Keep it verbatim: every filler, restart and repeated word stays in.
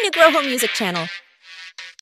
Mighty Negro Music Channel.